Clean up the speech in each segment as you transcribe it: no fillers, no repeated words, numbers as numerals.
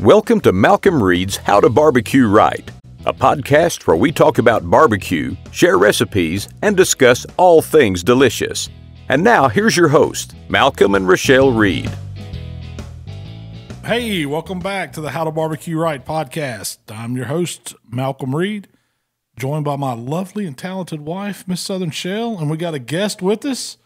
Welcome to Malcolm Reed's How to Barbecue Right, a podcast where we talk about barbecue, share recipes, and discuss all things delicious. And now, here's your host, Malcolm and Rachelle Reed. Hey, welcome back to the How to Barbecue Right podcast. I'm your host, Malcolm Reed, joined by my lovely and talented wife, Miss Southern Shell, and we got a guest with us,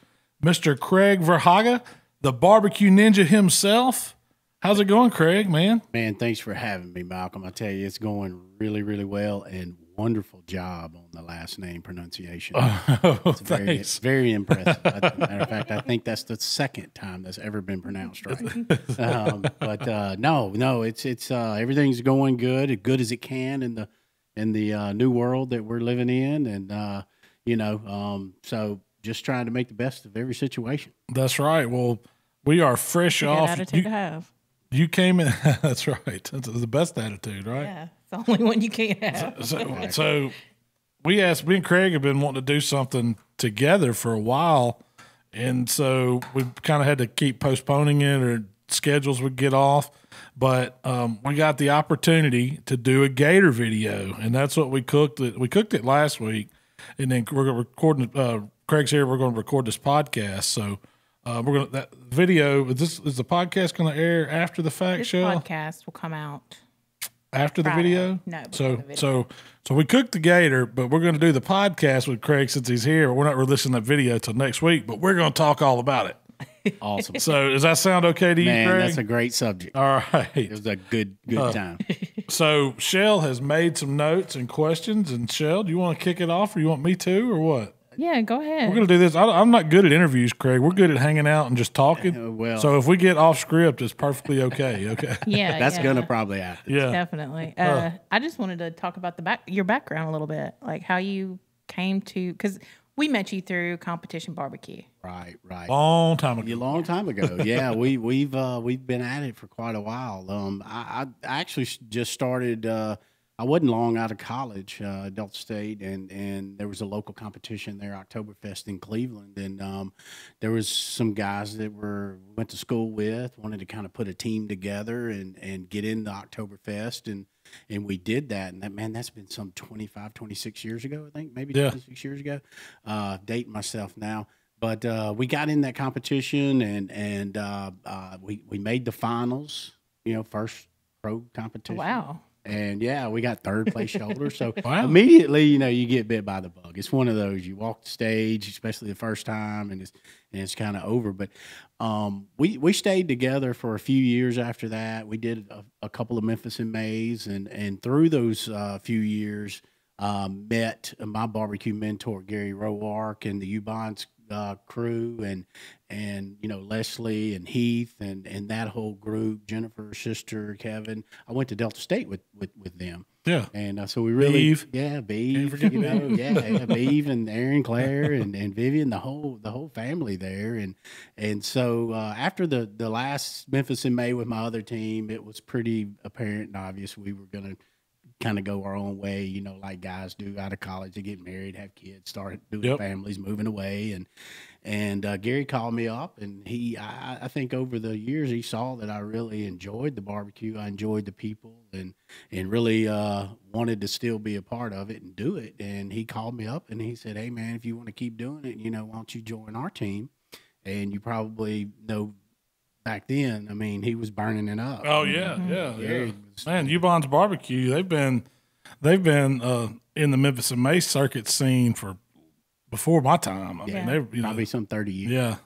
Mr. Craig Verhage, the barbecue ninja himself. How's it going, Craig, man? Man, thanks for having me, Malcolm. I tell you, it's going really, really well, and wonderful job on the last name pronunciation. Oh, it's thanks. Very impressive. Matter of fact, I think that's the second time that's ever been pronounced right. But everything's going good as it can in the new world that we're living in, and so just trying to make the best of every situation. That's right. Well, we are fresh off. Good attitude to have. You came in. That's right. That's the best attitude, right? Yeah. It's the only one you can't have. So me and Craig have been wanting to do something together for a while, and so we kind of had to keep postponing it, or schedules would get off. But we got the opportunity to do a gator video, and that's what we cooked. We cooked it last week, and then we're recording. Craig's here. We're going to record this podcast, so. That video, is the podcast going to air after the fact, Shell? This podcast will come out after Friday. The video? No. So we cooked the gator, but we're going to do the podcast with Craig since he's here. We're not releasing that video till next week, but we're going to talk all about it. Awesome. So does that sound okay to you, Craig? That's a great subject. All right. It was a good time. So Shell has made some notes and questions, and Shell, do you want to kick it off, or you want me to, or what? Yeah, go ahead. We're going to do this. I'm not good at interviews, Craig. We're good at hanging out and just talking. So if we get off script, it's perfectly okay. Okay. Yeah. That's going to probably happen. Yeah. Definitely. I just wanted to talk about your background a little bit, like how you came to, because we met you through competition barbecue. Right. Long time ago. Yeah. We've been at it for quite a while. I actually just started, I wasn't long out of college, Delta State, and there was a local competition there, Oktoberfest in Cleveland, and there was some guys that went to school with, wanted to kind of put a team together and get into Oktoberfest, and we did that, and that's been some 26 years ago, I think, maybe 26 years ago, dating myself now. But we got in that competition, and we made the finals, first pro competition. Wow. And yeah, we got third place shoulder. So Immediately, you get bit by the bug. It's one of those, you walk the stage, especially the first time, and it's kind of over. But we stayed together for a few years after that. We did a couple of Memphis in Mays, and through those few years, met my barbecue mentor, Gary Roark, and the Ubons crew, and Leslie and Heath and that whole group, Jennifer's sister, Kevin. I went to Delta State with them. Yeah. And so we really, Beeve and Aaron, Claire and Vivian, the whole family there. And so after the last Memphis in May with my other team, it was pretty apparent and obvious we were going to kind of go our own way, like guys do out of college. They get married, have kids, start doing families, moving away. And Gary called me up, and I think over the years he saw that I really enjoyed the barbecue. I enjoyed the people and really wanted to still be a part of it and do it. And he called me up and he said, "Hey man, if you want to keep doing it, why don't you join our team?" And you probably know, back then, he was burning it up. Oh yeah, yeah. Man, Ubon's Barbecue, they've been in the Memphis and May circuit scene for before my time. Probably some 30 years. Yeah,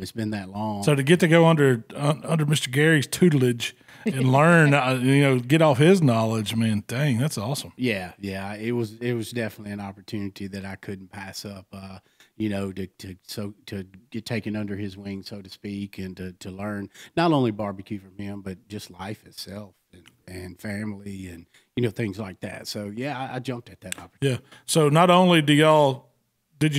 it's been that long. So to get to go under Mr. Gary's tutelage and learn, get off his knowledge, man, dang, that's awesome. Yeah. It was definitely an opportunity that I couldn't pass up. To get taken under his wing, so to speak, and to learn not only barbecue from him, but just life itself and family and, things like that. So, yeah, I jumped at that opportunity. Yeah. So not only did you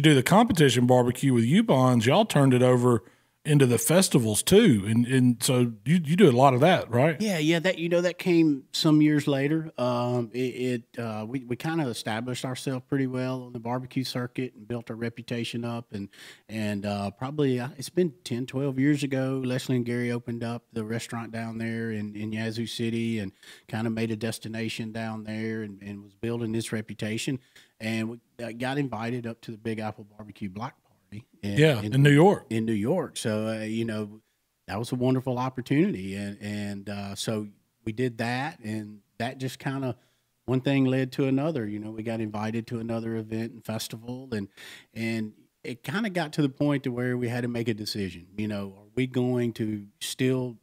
do the competition barbecue with Ubons, y'all turned it over into the festivals too, and so you do a lot of that, right? Yeah. That that came some years later. We kind of established ourselves pretty well on the barbecue circuit and built our reputation up, and probably it's been 10-12 years ago. Leslie and Gary opened up the restaurant down there in Yazoo City, and kind of made a destination down there, and was building this reputation, and we got invited up to the Big Apple Barbecue Block. In New York. In New York. So, that was a wonderful opportunity. And so we did that, and that just kind of one thing led to another. We got invited to another event and festival, and it kind of got to the point to where we had to make a decision. Are we going to still,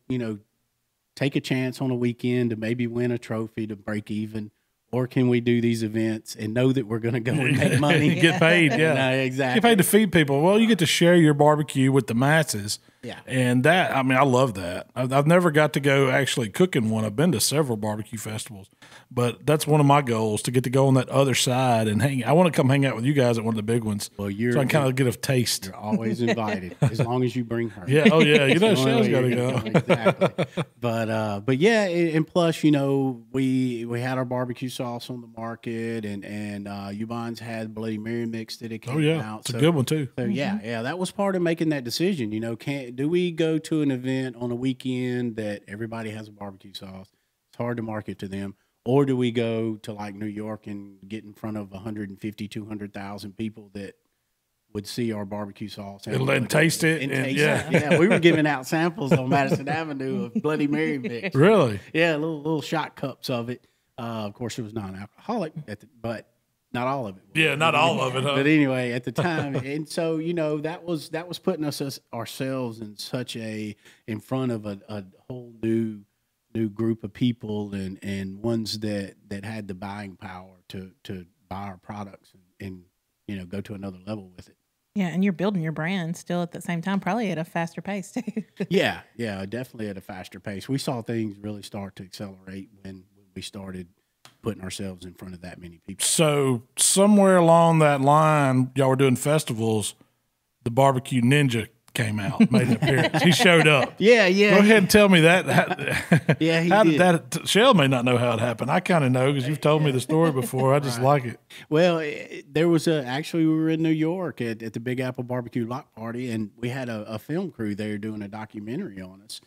take a chance on a weekend to maybe win a trophy to break even? Or can we do these events and know that we're going to go and make money? Get paid, yeah. No, exactly. Get paid to feed people. Well, you get to share your barbecue with the masses. Yeah. And that, I mean, I love that. I've never got to go actually cook in one. I've been to several barbecue festivals, but that's one of my goals, to get to go on that other side and hang. I want to come hang out with you guys at one of the big ones. Well, so I can kind of get a taste. You're always invited, as long as you bring her. Yeah. Oh, yeah. Shell's got to go. Exactly. But yeah, and plus, we had our barbecue sauce on the market, and Ubons had Bloody Mary mix that it came out. Oh, yeah. It's a good one, too. So, yeah. That was part of making that decision. Do we go to an event on a weekend that everybody has a barbecue sauce? It's hard to market to them. Or do we go to like New York and get in front of 150, 200,000 people that would see our barbecue sauce? And taste it. Yeah, we were giving out samples on Madison Avenue of Bloody Mary mix. Really? Yeah, little shot cups of it. Of course, it was non-alcoholic, but not all of it. Yeah, not all of it. Huh? But anyway, at the time, and so that was putting us ourselves in such in front of a whole new group of people, and ones that had the buying power to buy our products and go to another level with it. Yeah, and you're building your brand still at the same time, probably at a faster pace too. Yeah, definitely at a faster pace. We saw things really start to accelerate when we started putting ourselves in front of that many people. So somewhere along that line, y'all were doing festivals, the BBQ Ninja came out, made an appearance. He showed up. Yeah. Go ahead and tell me that. How did that? Shell may not know how it happened. I kind of know because you've told me the story before. I just like it. Well, there was actually, we were in New York at the Big Apple Barbecue Block Party, and we had a film crew there doing a documentary on us.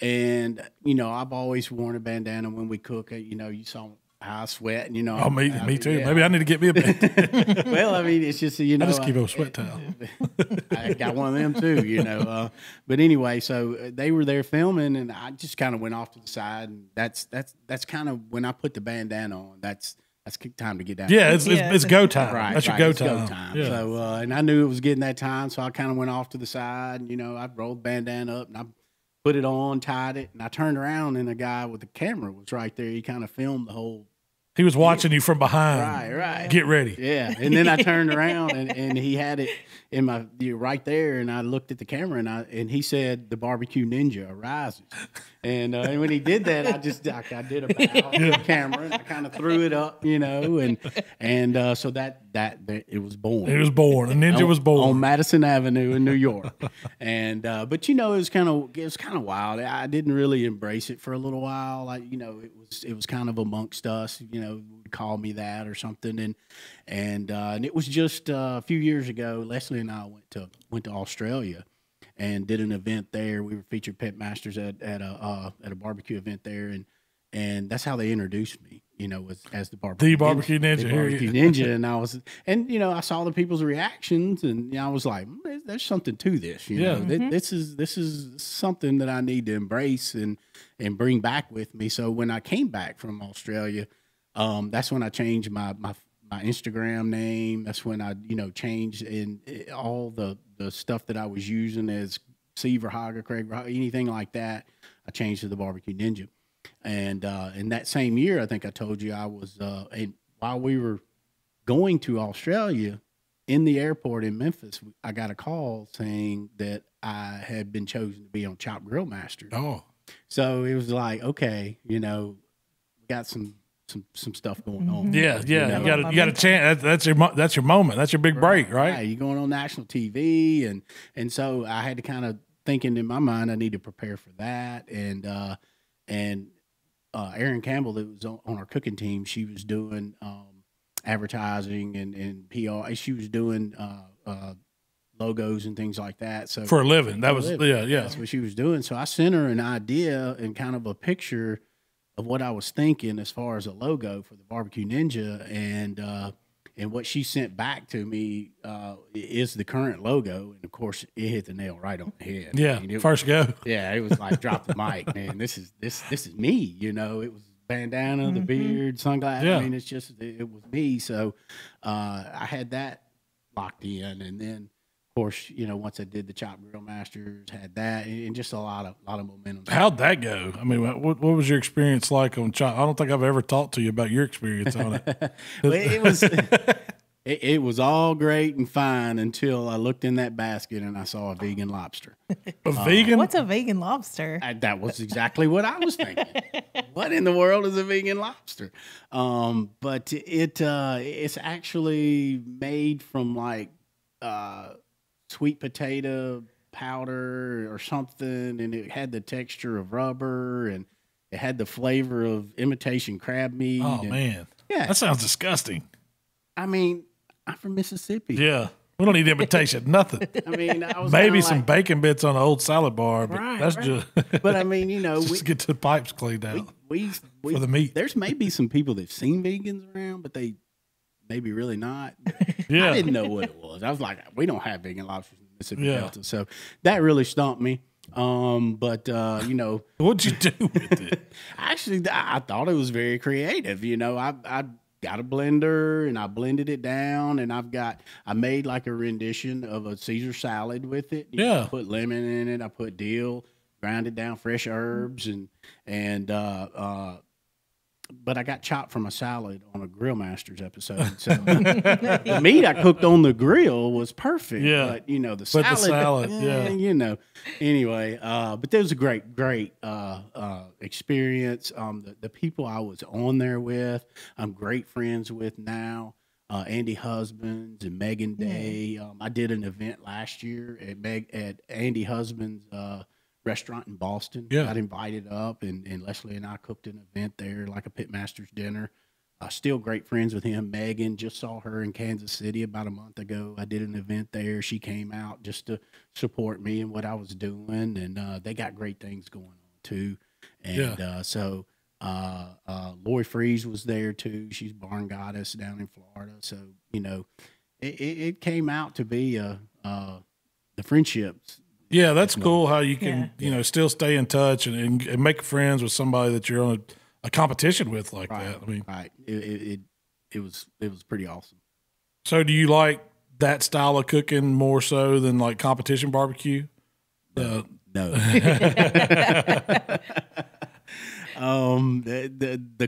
And, I've always worn a bandana when we cook. You saw I sweat, Oh, me too. Yeah. Maybe I need to get me a bit. Well, I mean, it's just, I just keep a sweat towel. I got one of them too, But anyway, so they were there filming, and I just kind of went off to the side, and that's kind of when I put the bandana on. That's time to get down. Yeah, it's go time. Right, that's your go time. Go time. Yeah. So, and I knew it was getting that time, so I kind of went off to the side, and I rolled the bandana up, and I put it on, tied it, and I turned around, and a guy with the camera was right there. He kind of filmed the whole. He was watching you from behind. Right. Get ready. Yeah, and then I turned around, and he had it in my right there, and I looked at the camera, and he said, "The BBQ Ninja arises," and when he did that, I did a bow to the camera, and I kind of threw it up, and so that it was born. It was born. The ninja was born on Madison Avenue in New York, but it was kind of wild. I didn't really embrace it for a little while. It was kind of amongst us. Call me that or something, and it was just a few years ago. Leslie and I went to Australia and did an event there. We were featured pit masters at a barbecue event there, and that's how they introduced me. As the BBQ Ninja, and I was, I saw the people's reactions, and I was like, "There's something to this, This is something that I need to embrace and bring back with me." So when I came back from Australia, that's when I changed my Instagram name. That's when I changed in all the stuff that I was using as C Verhage, Craig Verhage, anything like that. I changed to the BBQ Ninja. And in that same year, I think I told you I was, and while we were going to Australia in the airport in Memphis, I got a call saying that I had been chosen to be on Chopped Grill Masters. Oh, so it was like, okay, got some stuff going on. Yeah. You got a chance. That's your moment. That's your big break, right? Yeah, you're going on national TV, and so I had to kind of thinking in my mind I need to prepare for that. And Erin Campbell, that was on our cooking team, she was doing advertising and PR. She was doing logos and things like that. So for a living, yeah, that's what she was doing. So I sent her an idea and kind of a picture of what I was thinking as far as a logo for the Barbecue Ninja, and what she sent back to me is the current logo. And of course, it hit the nail right on the head. Yeah, I mean, first go. Yeah, it was like drop the mic, man. This is me. You know, it was bandana, the beard, sunglasses. Yeah. I mean, it's just it was me. So I had that locked in, and then. Course, you know, once I did the Chopped Grill Masters, had that, and just a lot of momentum. How'd that go? I mean, what was your experience like on Chopped? I don't think I've ever talked to you about your experience on it. Well, it was it was all great and fine until I looked in that basket and I saw a vegan lobster. A vegan? What's a vegan lobster? That was exactly what I was thinking. What in the world is a vegan lobster? But it's actually made from like sweet potato powder or something, and it had the texture of rubber, and it had the flavor of imitation crab meat. Oh, man. Yeah. That sounds disgusting. I mean, I'm from Mississippi. Yeah. We don't need imitation, nothing. I mean, I was maybe some like, bacon bits on an old salad bar, but right, that's right. Just. But I mean, you know, just get the pipes cleaned out for the meat. There's maybe some people that've seen vegans around, but they. Maybe really not. Yeah. I didn't know what it was. I was like, we don't have vegan lobsters in the Mississippi Delta. So that really stumped me. But you know. What'd you do with it? Actually, I thought it was very creative. You know, I got a blender and I blended it down, and I made like a rendition of a Caesar salad with it. You know, I put lemon in it. I put dill, ground it down, fresh herbs, but I got chopped from a salad on a Grill Masters episode. So the meat I cooked on the grill was perfect. Yeah. But, you know, the salad you know. Anyway, but that was a great experience. The people I was on there with, I'm great friends with now. Andy Husbands and Megan Day. I did an event last year at Andy Husbands' restaurant in Boston. Yeah. Got invited up, and Leslie and I cooked an event there, like a pitmaster's dinner. Still great friends with him. Megan, just saw her in Kansas City about a month ago. I did an event there. She came out just to support me and what I was doing, and they got great things going on too. And so Lori Freeze was there too. She's Barn Goddess down in Florida. So, you know, it came out to be the friendships. Yeah, that's cool how you can, you know, still stay in touch and make friends with somebody that you're on a competition with like that. I mean, it was pretty awesome. So do you like that style of cooking more so than like competition barbecue? No. The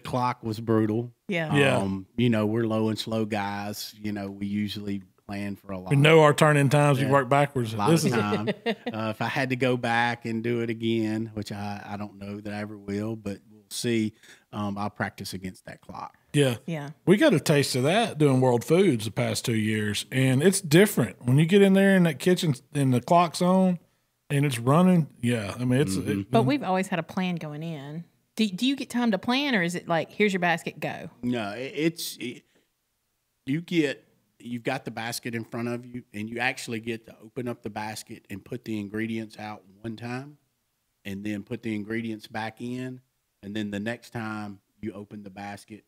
clock was brutal. Yeah. You know, we're low and slow guys. You know, we usually plan for a lot. We know our turn-in times. We work backwards. This time. If I had to go back and do it again, which I don't know that I ever will, but we'll see. I'll practice against that clock. Yeah. Yeah. We got a taste of that doing World Foods the past 2 years, and it's different. When you get in there in that kitchen and the clock's on and it's running, I mean, it's but we've always had a plan going in. Do you get time to plan, or is it like, here's your basket, go? No, you've got the basket in front of you, and you actually get to open up the basket and put the ingredients out one time, and then put the ingredients back in, and then the next time you open the basket,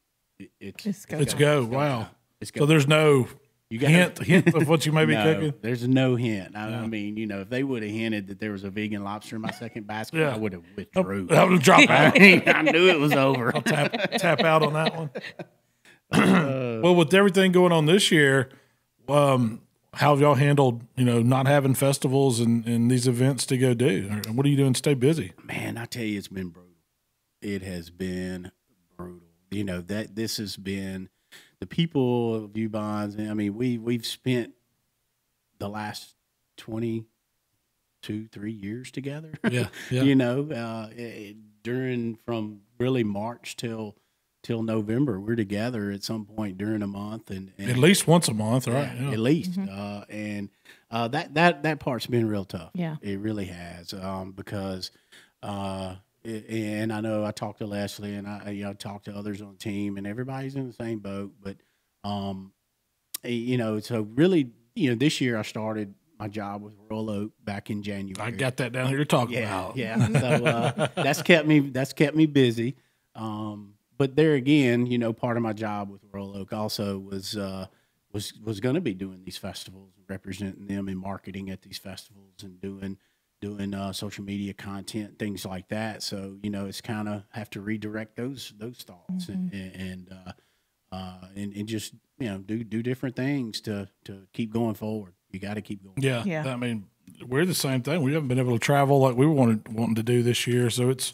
it's go. Wow. It's go. So there's no hint of what you may be cooking? There's no hint. I mean, you know, if they would have hinted that there was a vegan lobster in my second basket, I would have withdrew. I would have dropped out. I knew it was over. I'll tap out on that one. Well, with everything going on this year, how have y'all handled, you know, not having festivals and these events to go do? Or what are you doing to stay busy? Man, I tell you, it's been brutal. It has been brutal. You know, that this has been the people of Ubons. I mean, we've spent the last 22-3 years together. Yeah. You know, during from really March till till November. We're together at some point during a month, and at least once a month, right? Yeah, yeah. At least, mm-hmm. That part's been real tough. Yeah, it really has, because I know I talked to Leslie, and I talked to others on the team, and everybody's in the same boat. But so really, this year I started my job with Royal Oak back in January. I got that down here to talk about. Yeah, so that's kept me busy. But there again, part of my job with Royal Oak also was going to be doing these festivals, representing them in marketing at these festivals, and doing social media content, things like that. So it's kind of have to redirect those thoughts, mm-hmm. and just do different things to keep going forward. You got to keep going. Yeah, yeah. I mean, we're the same thing. We haven't been able to travel like we wanted to do this year, so it's.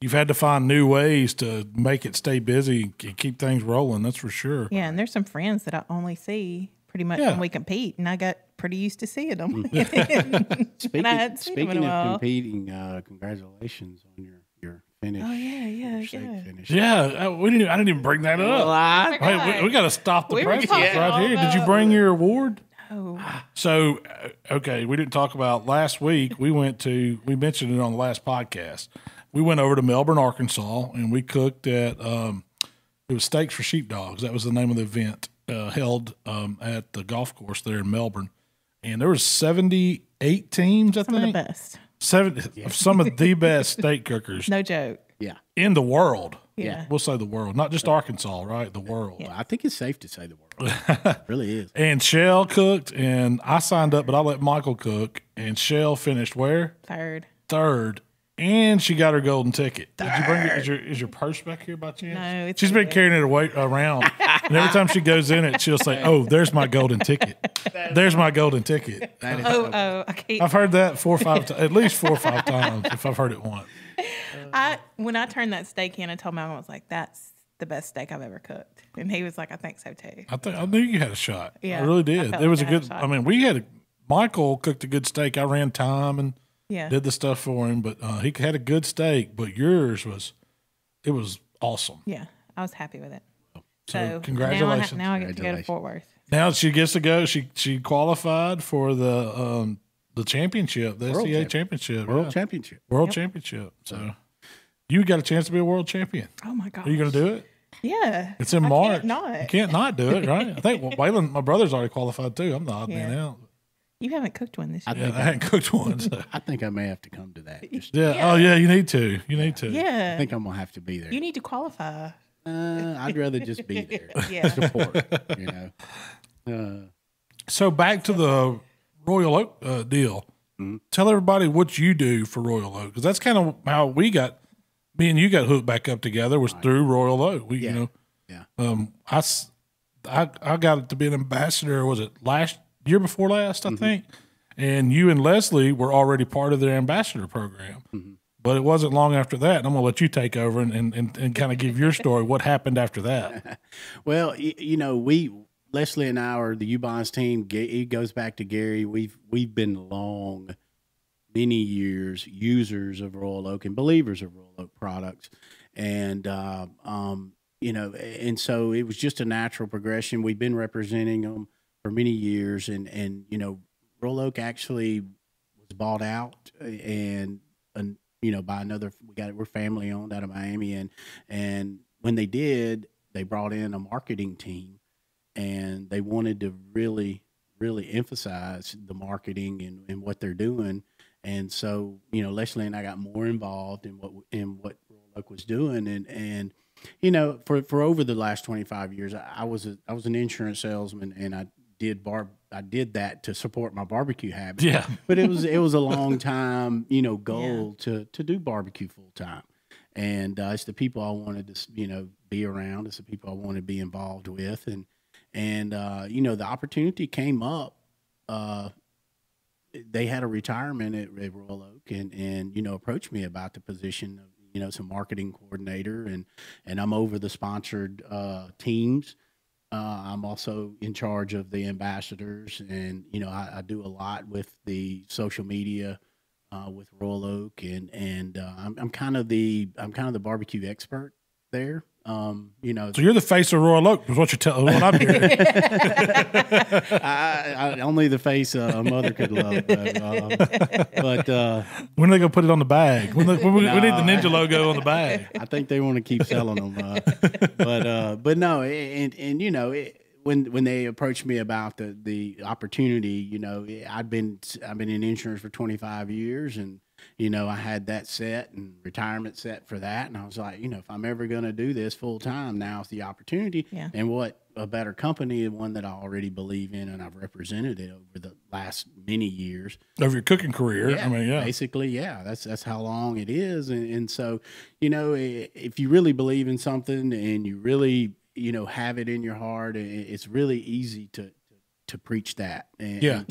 You've had to find new ways to make it stay busy and keep things rolling. That's for sure. Yeah, and there's some friends that I only see pretty much when we compete, and I got pretty used to seeing them. Speaking of competing, congratulations on your finish. Oh yeah. Finish. Yeah, I didn't even bring that up. We got to stop the press right here. Did you bring your award? No. So, okay, we didn't talk about last week. We mentioned it on the last podcast. We went over to Melbourne, Arkansas, and we cooked at it was Steaks for Sheepdogs. That was the name of the event held at the golf course there in Melbourne. And there was 78 teams, I think. Some of the best. Some of the best steak cookers. No joke. Yeah. In the world. Yeah. We'll say the world. Not just Arkansas, right? The world. Yeah. I think it's safe to say the world. It really is. And Shell cooked, and I signed up, but I let Michael cook. And Shell finished where? Third. And she got her golden ticket. Did you bring it? Is your purse back here by chance? No, it's she's been carrying it away around, and every time she goes in it, she'll say, "Oh, there's my golden ticket. There's my golden ticket." I've heard that at least four or five times. If I've heard it once, when I turned that steak in, I told my mom, I was like, "That's the best steak I've ever cooked," and he was like, "I think so too." I knew you had a shot. Yeah, I really did. It was a good. I mean, Michael cooked a good steak. I ran time and. Yeah, did the stuff for him, but he had a good steak. But yours was awesome. Yeah, I was happy with it. So congratulations! Now I get to go to Fort Worth. Now she gets to go. She qualified for the championship, the SCA championship, world championship. So you got a chance to be a world champion. Oh my god! Are you going to do it? Yeah, it's in March. You can't not do it, right? I think Waylon, my brother's already qualified too. I'm the odd man out. You haven't cooked one this year. I haven't cooked one. So. I think I may have to come to that. Oh, yeah, you need to. You need to. Yeah. I think I'm going to have to be there. You need to qualify. I'd rather just be there. Yeah. Support, So back to the Royal Oak deal. Mm-hmm. Tell everybody what you do for Royal Oak, because that's kind of how me and you got hooked back up together was through Royal Oak. I got to be an ambassador, was it year before last, I think, and you and Leslie were already part of their ambassador program, but it wasn't long after that. And I'm gonna let you take over and kind of give your story. What happened after that? Well, Leslie and I are the Ubons team. It goes back to Gary. We've been many years users of Royal Oak and believers of Royal Oak products, and and so it was just a natural progression. We've been representing them for many years, and Royal Oak actually was bought out and by another, we're family owned out of Miami, and when they did, they brought in a marketing team, and they wanted to really, really emphasize the marketing and what they're doing, and so, Leslie and I got more involved in what Royal Oak was doing, and for over the last 25 years, I was an insurance salesman, and I did that to support my barbecue habit. Yeah. But it was a long time, goal to do barbecue full time. And it's the people I wanted to, be around. It's the people I wanted to be involved with. And the opportunity came up. They had a retirement at Royal Oak and approached me about the position of, some marketing coordinator. And I'm over the sponsored teams. I'm also in charge of the ambassadors, and I do a lot with the social media with Royal Oak, and I'm kind of the barbecue expert there. You know. So you're the face of Royal Oak, is what you're telling. What I'm hearing. Only the face a mother could love. But when are they gonna put it on the bag? When need the Ninja logo on the bag. I think they want to keep selling them. But no, and you know it. When they approached me about the opportunity, you know, I've been in insurance for 25 years, and you know I had that set and retirement set for that, and I was like, you know, if I'm ever going to do this full time, now's the opportunity. Yeah. And what a better company than one that I already believe in, and I've represented it over the last many years of your cooking career. Yeah, I mean, yeah, basically, yeah, that's how long it is, and so you know, if you really believe in something and you really have it in your heart, it's really easy to preach that, and yeah,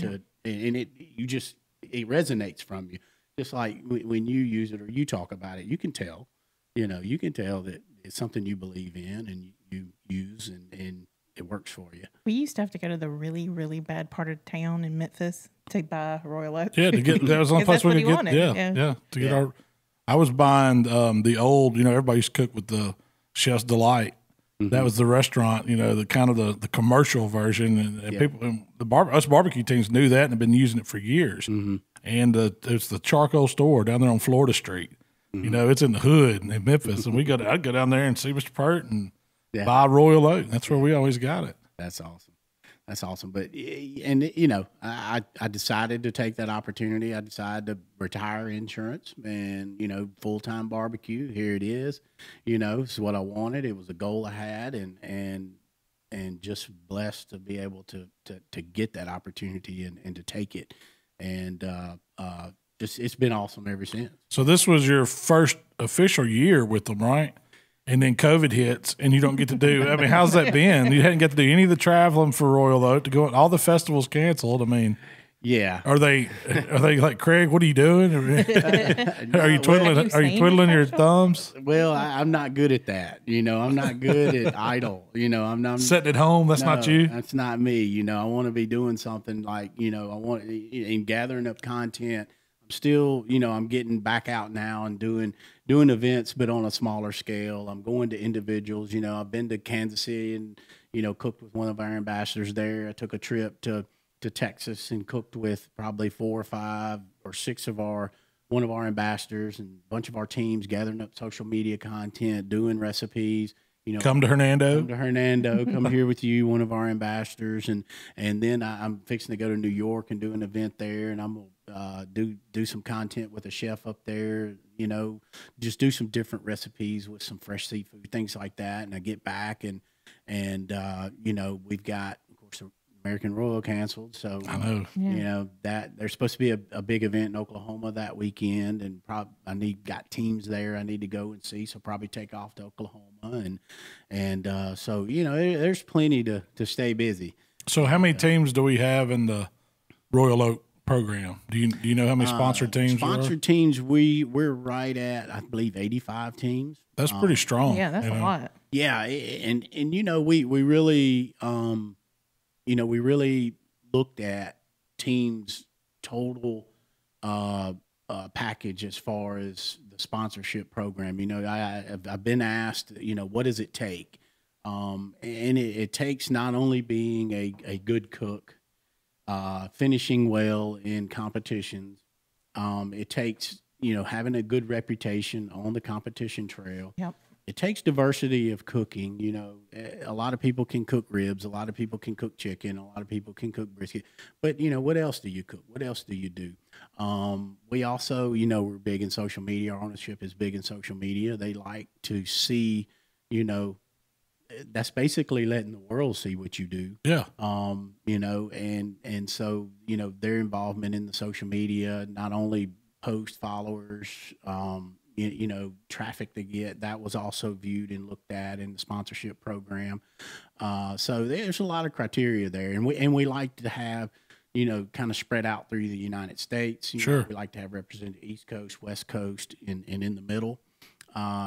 it resonates from you. Just like when you use it or you talk about it, you can tell, you can tell that it's something you believe in and you use, and it works for you. We used to have to go to the really, really bad part of town in Memphis to buy Royal Oak. Yeah, to get that was the only place we could get. Yeah, yeah, yeah, to get our. I was buying the old, everybody used to cook with the Chef's Delight. Mm-hmm. That was the restaurant, the commercial version, and yeah, people, and us barbecue teams knew that and have been using it for years. Mm-hmm. And it's the charcoal store down there on Florida Street. Mm-hmm. It's in the hood in Memphis, and I'd go down there and see Mr. Pert and buy Royal Oak. That's where we always got it. That's awesome. That's awesome. But I decided to take that opportunity. I decided to retire insurance and full-time barbecue. Here it is. It's what I wanted. It was a goal I had, and just blessed to be able to get that opportunity and to take it. And just it's been awesome ever since. So this was your first official year with them, right? And then COVID hits, and you don't get to do. I mean, how's that been? You hadn't got to do any of the traveling for Royal Oak to go. All the festivals canceled. I mean, yeah. Are they like, Craig, what are you doing? Are you twiddling? Are you twiddling your thumbs? Well, I'm not good at that. I'm not good at idle. I'm not sitting at home. That's not you. That's not me. I want to be doing something like I want and gathering up content. Still, I'm getting back out now and doing events, but on a smaller scale. I'm going to individuals. I've been to Kansas City and cooked with one of our ambassadors there. I took a trip to Texas and cooked with probably 4 or 5 or 6 of one of our ambassadors and a bunch of our teams, gathering up social media content, doing recipes. Come to Hernando, come here with you, one of our ambassadors, and then I'm fixing to go to New York and do an event there, and I'm gonna do some content with a chef up there, just do some different recipes with some fresh seafood, things like that. And I get back and we've got, of course, American Royal canceled. So, I know. Yeah. That there's supposed to be a big event in Oklahoma that weekend, and probably got teams there I need to go and see. So probably take off to Oklahoma. And so, there's plenty to stay busy. So how many teams do we have in the Royal Oak program? Do you know how many sponsored teams? Sponsored teams, we're right at, I believe, 85 teams. That's pretty strong. Yeah, that's a lot. Yeah, and we really we really looked at teams' total package as far as the sponsorship program. I've been asked, what does it take? And it takes not only being a good cook, finishing well in competitions. It takes, having a good reputation on the competition trail. Yep. It takes diversity of cooking. A lot of people can cook ribs. A lot of people can cook chicken. A lot of people can cook brisket. But, what else do you cook? What else do you do? We also, we're big in social media. Our ownership is big in social media. They like to see, that's basically letting the world see what you do. Yeah. And so, their involvement in the social media, not only post followers, traffic they get, that was also viewed and looked at in the sponsorship program. So there's a lot of criteria there. And we like to have, kind of spread out through the United States. Sure. We like to have represented East Coast, West Coast, and in the middle.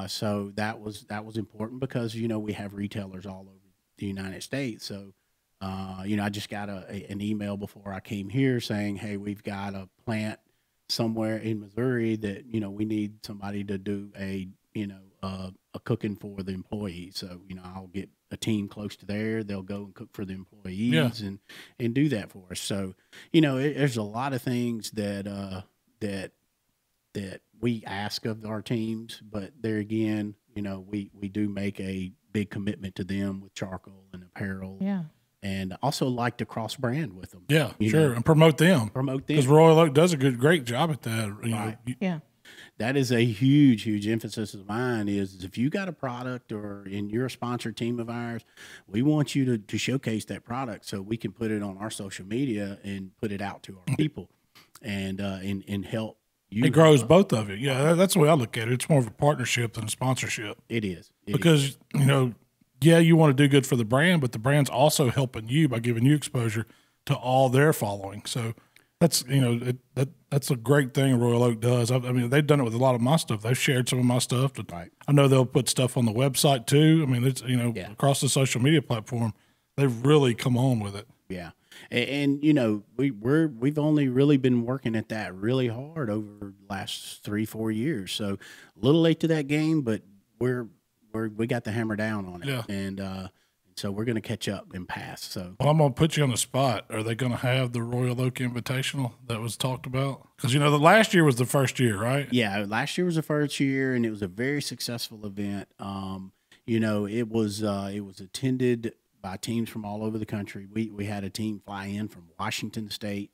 So that was important because, we have retailers all over the United States. So, I just got an email before I came here saying, hey, we've got a plant somewhere in Missouri that, we need somebody to do a cooking for the employees. So, you know, I'll get a team close to there. They'll go and cook for the employees and do that for us. So, you know, there's a lot of things that, that we ask of our teams, but there again, you know, we do make a big commitment to them with charcoal and apparel. Yeah. And also like to cross brand with them. Yeah, sure. Know? And promote them. Promote them. Because Royal Oak does a great job at that. You right. know, yeah. That is a huge, huge emphasis of mine is if you got a product or in your sponsor team of ours, we want you to showcase that product so we can put it on our social media and put it out to our people and help you. It grows both of it. Yeah, that's the way I look at it. It's more of a partnership than a sponsorship. It is. Because, you know, yeah, you want to do good for the brand, but the brand's also helping you by giving you exposure to all their following. So that's, you know, that's a great thing Royal Oak does. I mean, they've done it with a lot of my stuff. They've shared some of my stuff. Right. I know they'll put stuff on the website too. I mean, it's, you know, across the social media platform, they've really come on with it. Yeah. And you know, we've only really been working at that really hard over the last 3-4 years. So a little late to that game, but we got the hammer down on it. Yeah. And so we're going to catch up and pass. So well, I'm going to put you on the spot. Are they going to have the Royal Oak Invitational that was talked about? Because, you know, the last year was the first year, right? Yeah, last year was the first year, and it was a very successful event. You know, it was attended by teams from all over the country. We had a team fly in from Washington State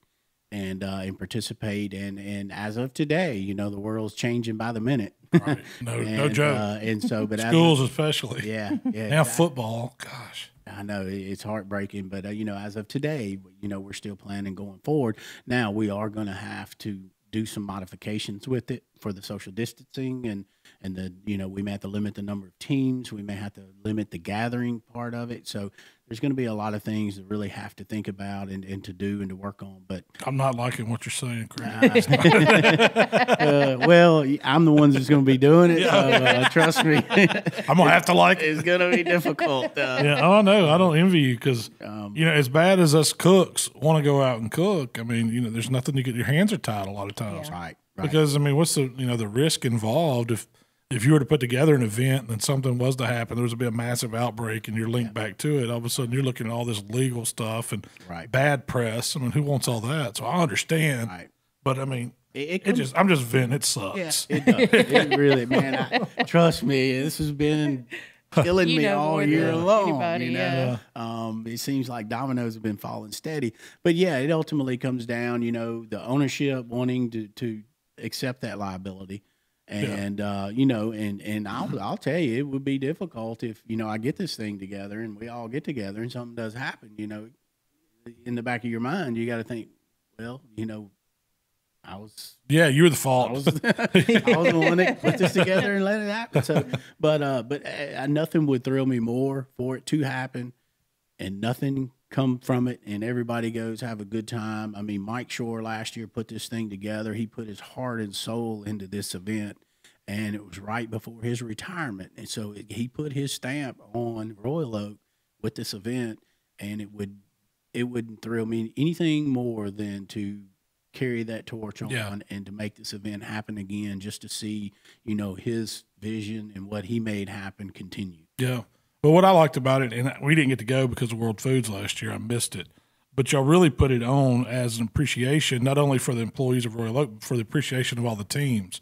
and participate. And as of today, you know, the world's changing by the minute. Right. No, and, no joke. And so, but schools especially. Yeah, yeah. Now football, gosh. I know it's heartbreaking, but you know, as of today, you know, we're still planning going forward. Now we are going to have to do some modifications with it for the social distancing and the, you know, we may have to limit the number of teams. We may have to limit the gathering part of it. So there's going to be a lot of things that really have to think about and to do and to work on. But I'm not liking what you're saying, Craig. Well, I'm the one that's going to be doing it. Yeah. So, trust me. I'm going to have to like it. It's going to be difficult. Yeah, I know. I don't envy you because, you know, as bad as us cooks want to go out and cook, I mean, you know, there's nothing you get. Your hands are tied a lot of times. Yeah. Right. Right. Because I mean, what's the the risk involved if you were to put together an event and something was to happen, there was to be a massive outbreak and you're linked back to it. All of a sudden, you're looking at all this legal stuff and bad press. I mean, who wants all that? So I understand, but I mean, I'm just venting. It sucks. Yeah, it does. It really, man. Trust me, this has been killing me all year long. Anybody, you know? Yeah. It seems like dominoes have been falling steady, but yeah, it ultimately comes down, you know, the ownership wanting to accept that liability and you know, and I'll tell you, it would be difficult if, you know, I get this thing together and we all get together and something does happen. You know, in the back of your mind you got to think, well, you know, you're the fault. I was the one that put this together and let it happen. So but nothing would thrill me more for it to happen and nothing come from it, and everybody goes have a good time. I mean, Mike Shore last year put this thing together. He put his heart and soul into this event, and it was right before his retirement. And so he put his stamp on Royal Oak with this event, and it wouldn't thrill me anything more than to carry that torch on and to make this event happen again, just to see, you know, his vision and what he made happen continue. Yeah. But what I liked about it, and we didn't get to go because of World Foods last year, I missed it. But y'all really put it on as an appreciation, not only for the employees of Royal Oak, but for the appreciation of all the teams.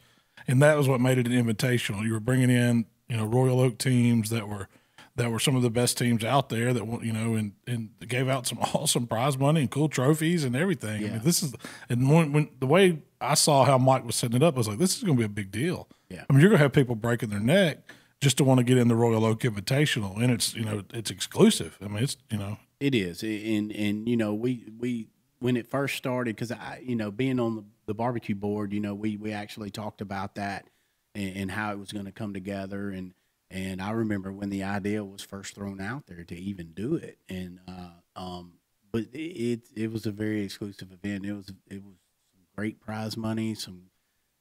And that was what made it an invitational. You were bringing in, you know, Royal Oak teams that were some of the best teams out there that, you know, and gave out some awesome prize money and cool trophies and everything. Yeah. I mean, this is, and when the way I saw how Mike was setting it up, I was like, this is going to be a big deal. Yeah. I mean, you're going to have people breaking their neck just to want to get in the Royal Oak Invitational, and it's, you know, it's exclusive. I mean, it's, you know, it is. And you know, we when it first started, because I, you know, being on the barbecue board, you know, we actually talked about that and how it was going to come together. And I remember when the idea was first thrown out there to even do it. And but it was a very exclusive event. It was some great prize money, some,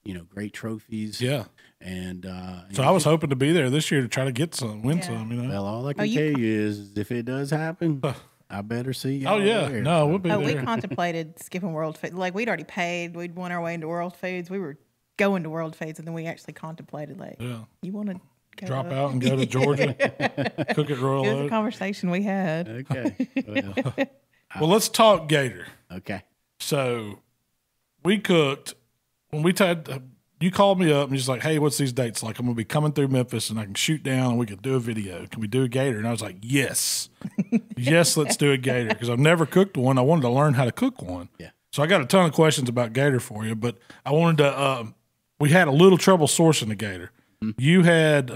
you know, great trophies. Yeah. And so I was hoping to be there this year to try to get some, win some, you know. Well, all I can tell you is if it does happen, I better see you. Oh, yeah. There. No, we'll be there. We contemplated skipping World Foods. Like, we'd already paid. We'd won our way into World Foods. We were going to World Foods, and then we actually contemplated, like, you want to drop out and go to Georgia, cook at Royal Oak. It was a conversation we had. Okay. Well, let's talk gator. Okay. So we cooked when we had. You called me up and just like, hey, what's these dates like? I'm going to be coming through Memphis and I can shoot down and we can do a video. Can we do a gator? And I was like, yes. Yes, let's do a gator because I've never cooked one. I wanted to learn how to cook one. Yeah. So I got a ton of questions about gator for you, but I wanted to we had a little trouble sourcing the gator. Mm-hmm. You had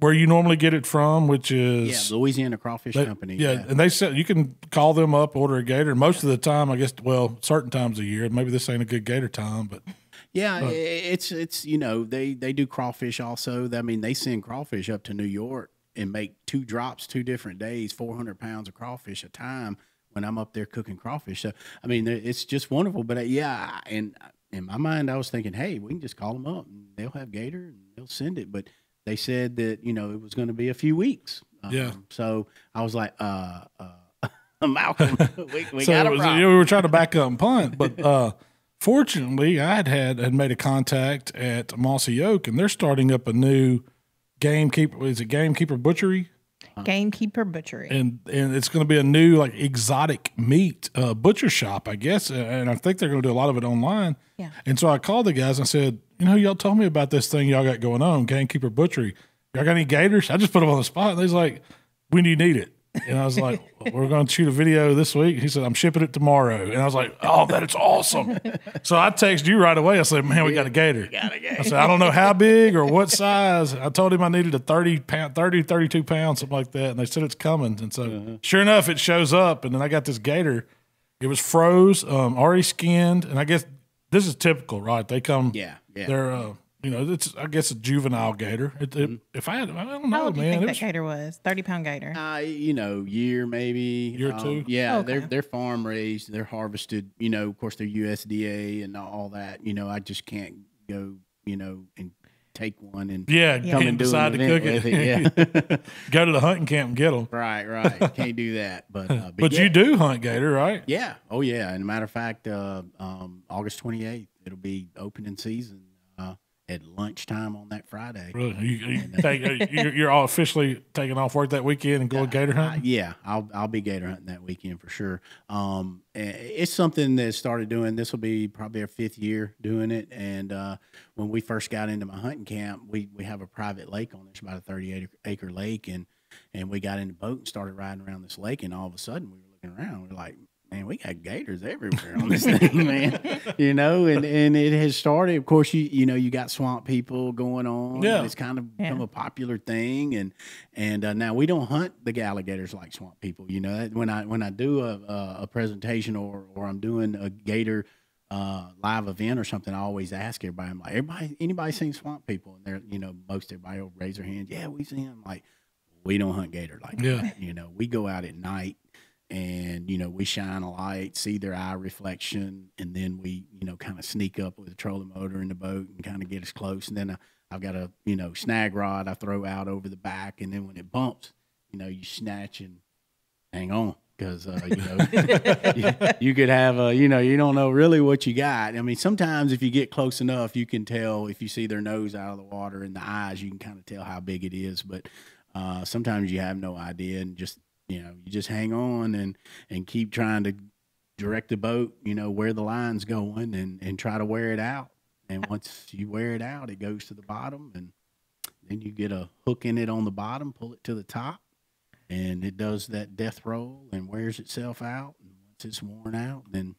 where you normally get it from, which is Louisiana Crawfish Company. Yeah, yeah, and they said you can call them up, order a gator. Most of the time, I guess, well, certain times of year, maybe this ain't a good gator time, but – yeah, it's you know, they do crawfish also. I mean, they send crawfish up to New York and make 2 drops 2 different days, 400 pounds of crawfish a time when I'm up there cooking crawfish. So, I mean, it's just wonderful. But, yeah, and in my mind, I was thinking, hey, we can just call them up and they'll have gator and they'll send it. But they said that, you know, it was going to be a few weeks. Yeah. So I was like, Malcolm, we so got a problem. We were trying to back up and punt, but – fortunately, I had made a contact at Mossy Oak, and they're starting up a new Gamekeeper. Is it Gamekeeper Butchery? Gamekeeper Butchery. And it's going to be a new, like, exotic meat butcher shop, I guess. And I think they're going to do a lot of it online. Yeah. And so I called the guys and I said, you know, y'all told me about this thing y'all got going on, Gamekeeper Butchery. Y'all got any gators? I just put them on the spot. And he's like, when do you need it? And I was like, well, we're going to shoot a video this week. He said, I'm shipping it tomorrow. And I was like, oh, that is awesome. So I texted you right away. I said, man, we got a gator. I said, I don't know how big or what size. I told him I needed a 32 pound, something like that. And they said it's coming. And so sure enough, it shows up. And then I got this gator. It was froze, already skinned. And I guess this is typical, right? They come, they're, you know, it's, I guess, a juvenile gator. If I had, I don't know, man. How old do you think that gator was? 30-pound gator. You know, year maybe. Year or two? Yeah, oh, okay. They're farm raised. They're harvested. You know, of course, they're USDA and all that. You know, I just can't go, you know, and take one and come and decide to cook it. Go to the hunting camp and get them. Right, right. Can't do that. But you do hunt gator, right? Yeah. Oh, yeah. And a matter of fact, August 28th, it'll be opening season. At lunchtime on that Friday. Really? You're all officially taking off work that weekend and going gator hunting? Yeah, I'll be gator hunting that weekend for sure. It's something that started doing. This will be probably our 5th year doing it. And when we first got into my hunting camp, we have a private lake on it. It's about a 38-acre lake. And we got in the boat and started riding around this lake. And all of a sudden, we were looking around. We're like, man, we got gators everywhere on this thing, man. You know, and it has started. Of course, you know, you got Swamp People going on. Yeah. It's kind of become a popular thing. And now we don't hunt the alligators like Swamp People. You know, when I do a presentation or I'm doing a gator live event or something, I always ask everybody. I'm like, anybody seen Swamp People? And they're, you know, most everybody will raise their hand. Yeah, we've seen them. Like, we don't hunt gator like that. You know, we go out at night. And, you know, we shine a light, see their eye reflection, and then we, you know, kind of sneak up with a trolling motor in the boat and kind of get as close. And then I've got a, you know, snag rod I throw out over the back, and then when it bumps, you know, you snatch and hang on because, you know, you could have a, you know, you don't know really what you got. I mean, sometimes if you get close enough, you can tell if you see their nose out of the water and the eyes, you can kind of tell how big it is. But sometimes you have no idea and just, you know, you just hang on and keep trying to direct the boat, you know, where the line's going and try to wear it out. And once you wear it out, it goes to the bottom. And then you get a hook in it on the bottom, pull it to the top, and it does that death roll and wears itself out. And once it's worn out, then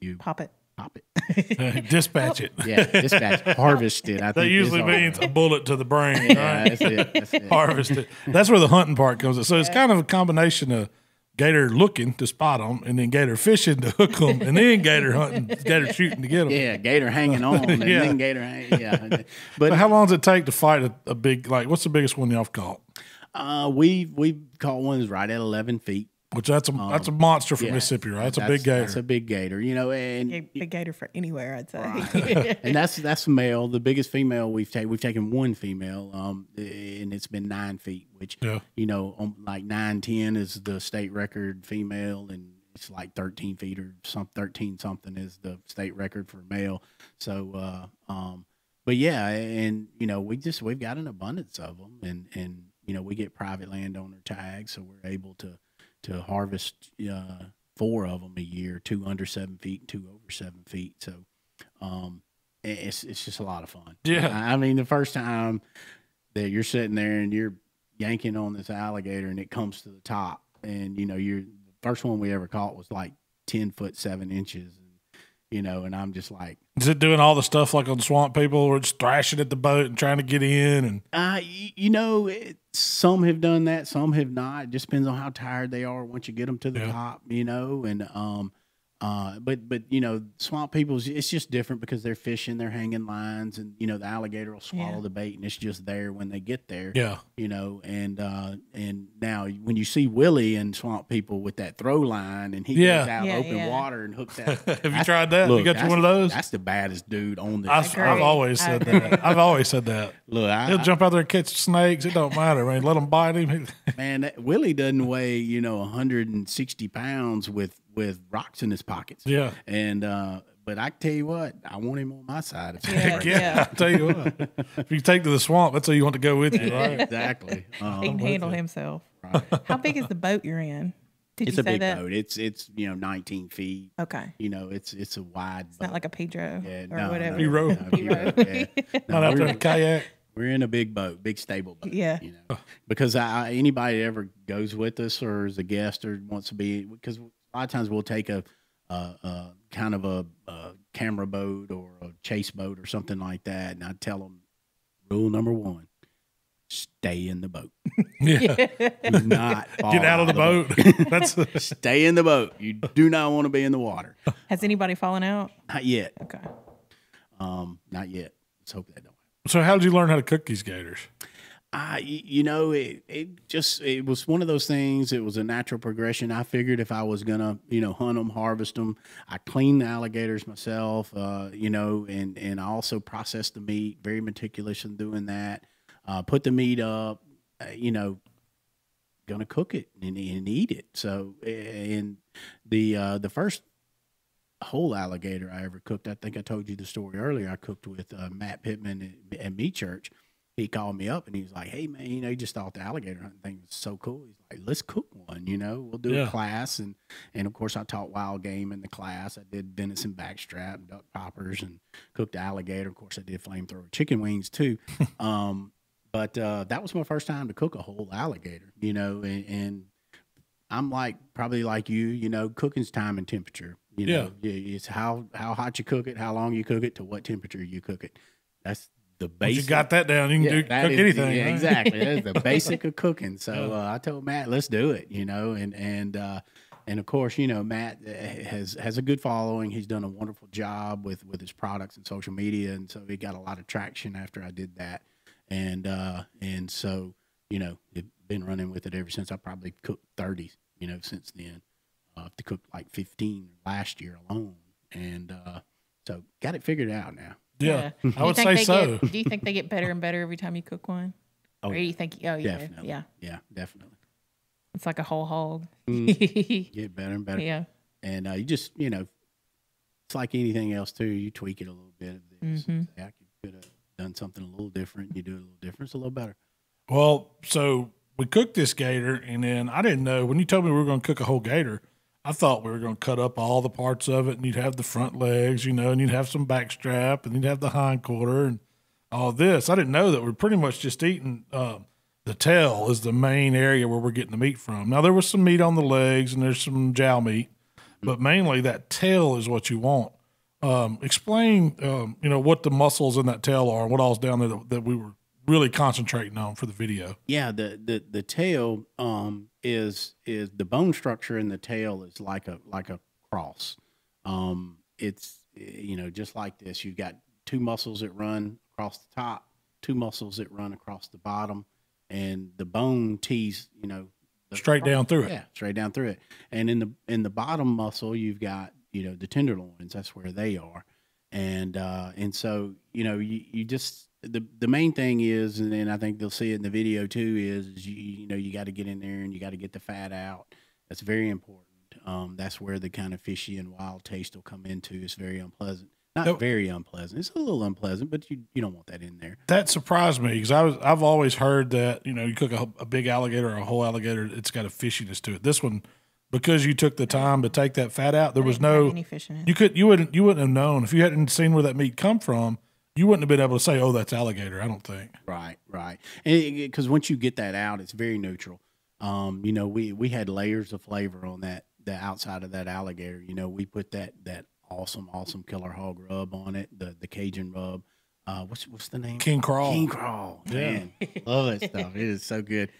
you pop it. Pop it. Dispatch it. Yeah, dispatch. Harvest it. I think that usually means a bullet to the brain. Right? Yeah, that's it. That's it. Harvest it. That's where the hunting part comes in. So it's kind of a combination of gator looking to spot them, and then gator fishing to hook them, and then gator hunting, gator shooting to get them. Yeah, gator hanging on, and then gator hanging. Yeah. But so how long does it take to fight a big, like, what's the biggest one y'all caught? We caught ones right at 11 feet. Which that's a monster from Mississippi, right? That's a big gator. That's a big gator, you know, and big gator for anywhere, I'd say. Right. And that's male. The biggest female we've taken one female, and it's been 9 feet, which you know, like 9'10" is the state record female, and it's like 13 feet or 13 something is the state record for male. So But yeah, and you know, we've got an abundance of them, and you know, we get private landowner tags, so we're able to harvest 4 of them a year, 2 under 7 feet and 2 over 7 feet. So it's just a lot of fun. Yeah, I mean, the first time that you're sitting there and you're yanking on this alligator and it comes to the top, and you know, the first one we ever caught was like 10 foot 7 inches. You know, and I'm just like, is it doing all the stuff like on Swamp People, where it's thrashing at the boat and trying to get in? And you know, some have done that, some have not. It just depends on how tired they are once you get them to the top, you know. And but you know, Swamp People, it's just different because they're fishing, they're hanging lines, and you know, the alligator will swallow the bait, and it's just there when they get there. Yeah, you know. And now when you see Willie and Swamp People with that throw line, and he goes out open water and hooks that. Have you tried that? Look, you got you one of those? That's the baddest dude on the. I've always said that. I've always said that. Look, he'll jump out there and catch snakes. It don't matter, man. Let them bite him. Man, Willie doesn't weigh, you know, 160 pounds with rocks in his pockets. Yeah. And but I tell you what, I want him on my side. Yeah, I tell you what. If you take to the swamp, that's all you want to go with you, right? Exactly. He can handle himself. Right. How big is the boat you're in? It's a big boat. It's you know, 19 feet. Okay. You know, it's a wide boat. Not like a Pedro or whatever. Pedro. Not out there in a kayak. We're in a big boat, big stable boat. Yeah. You know, because anybody that ever goes with us or is a guest or wants to be, because a lot of times we'll take a kind of a camera boat or a chase boat or something like that, and I tell them rule #1: stay in the boat. Yeah, do not get out of the boat. That's stay in the boat. You do not want to be in the water. Has anybody fallen out? Not yet. Okay. Not yet. Let's hope that don't happen. So, how did you learn how to cook these gators? You know, it was one of those things. It was a natural progression. I figured if I was going to, you know, hunt them, harvest them, I cleaned the alligators myself, you know, and I also processed the meat, very meticulous in doing that, put the meat up, you know, going to cook it and eat it. So, and the first whole alligator I ever cooked, I think I told you the story earlier, I cooked with Matt Pittman at Meat Church. He called me up and he was like, "Hey man, you know, he just thought the alligator hunting thing was so cool." He's like, "Let's cook one, you know. We'll do a class." And of course, I taught wild game in the class. I did venison backstrap, and duck poppers, and cooked alligator. Of course, I did flamethrower chicken wings too. but that was my first time to cook a whole alligator, you know. And I'm like, probably like you, you know, cooking's time and temperature. You know, it's how hot you cook it, how long you cook it, to what temperature you cook it. That's the basic. Once you got that down, you can cook anything. Yeah, right? Exactly. That is the basic of cooking. So I told Matt, "Let's do it," you know, and of course, you know, Matt has a good following. He's done a wonderful job with his products and social media, and so he got a lot of traction after I did that, and so, you know, I've been running with it ever since. I probably cooked 30, you know, since then. I've cooked like 15 last year alone, and so got it figured out now. Yeah, I would say so. Do you think they get better and better every time you cook one? Oh, or do you think? Oh, yeah, definitely. Yeah, definitely. It's like a whole hog. Get better and better. Yeah, and you just, you know, it's like anything else too. You tweak it a little bit. I could have done something a little different. You do it a little different, it's a little better. Well, so we cooked this gator, and then I didn't know when you told me we were going to cook a whole gator. I thought we were going to cut up all the parts of it, and you'd have the front legs, you know, and you'd have some back strap, and you'd have the hindquarter and all this. I didn't know that we're pretty much just eating the tail is the main area where we're getting the meat from. Now, there was some meat on the legs, and there's some jowl meat, but mainly that tail is what you want. Explain, you know, what the muscles in that tail are and what all's down there that we were really concentrating on for the video. Yeah, the tail is the bone structure in the tail is like a cross. It's, you know, just like this. You've got 2 muscles that run across the top, 2 muscles that run across the bottom, and the bone tees, you know, straight down through it. Yeah, straight down through it. And in the bottom muscle, you've got, you know, the tenderloins. That's where they are. And so, you know, you just, the main thing is, and then I think they'll see it in the video too, is you know, you got to get in there and you got to get the fat out. That's very important. That's where the kind of fishy and wild taste will come into. It's very unpleasant. Not very unpleasant. It's a little unpleasant, but you don't want that in there. That surprised me because I've always heard that, you know, you cook a big alligator or a whole alligator, it's got a fishiness to it. This one, because you took the time to take that fat out, there was no any fish in it. You wouldn't have known if you hadn't seen where that meat come from. You wouldn't have been able to say, "Oh, that's alligator." I don't think. Right, right, because once you get that out, it's very neutral. You know, we had layers of flavor on that the outside of that alligator. You know, we put that awesome killer hog rub on it, the Cajun rub. What's the name? King Crawl. King Crawl. Man, love that stuff. It is so good.